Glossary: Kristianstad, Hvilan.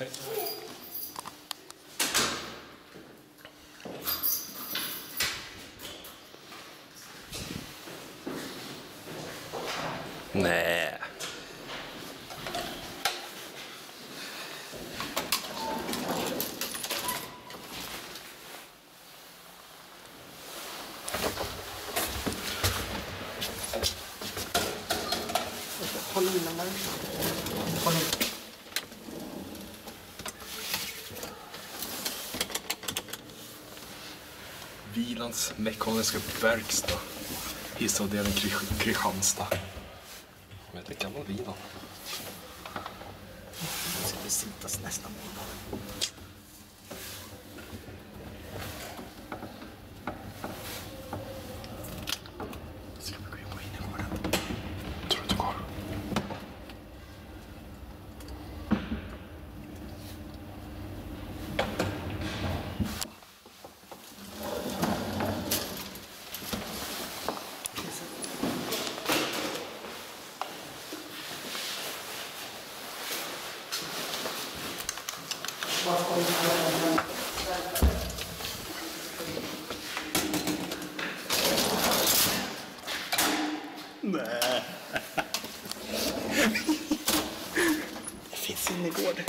Nej. Håll in den där. Håll in. Hvilans mekaniska verkstad. Hissavdelning Kristianstad. Men det kan vara Hvilan. Nu ska vi sittas nästa måndag. Ska vi gå in i gården? Tror du det går? Nej. Det finns ingen gård.